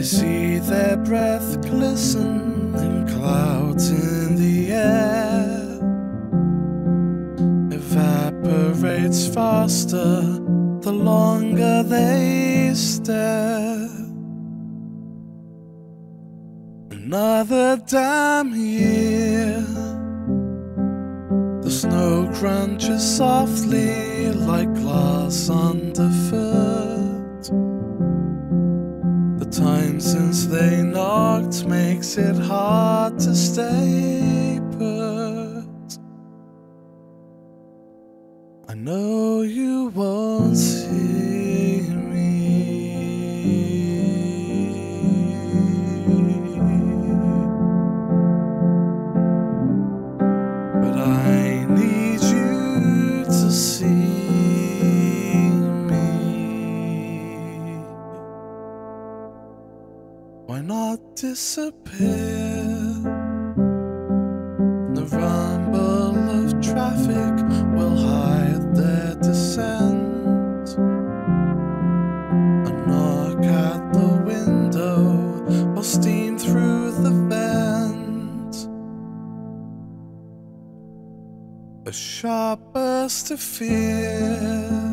They see their breath glisten in clouds in the air. Evaporates faster the longer they stare. Another damn year. The snow crunches softly like glass underfoot. The time since they knocked makes it hard to stay put. I know you won't see me, but I need you to see. Why not disappear? The rumble of traffic will hide their descent. A knock at the window or steam through the vent. A sharp burst of fear.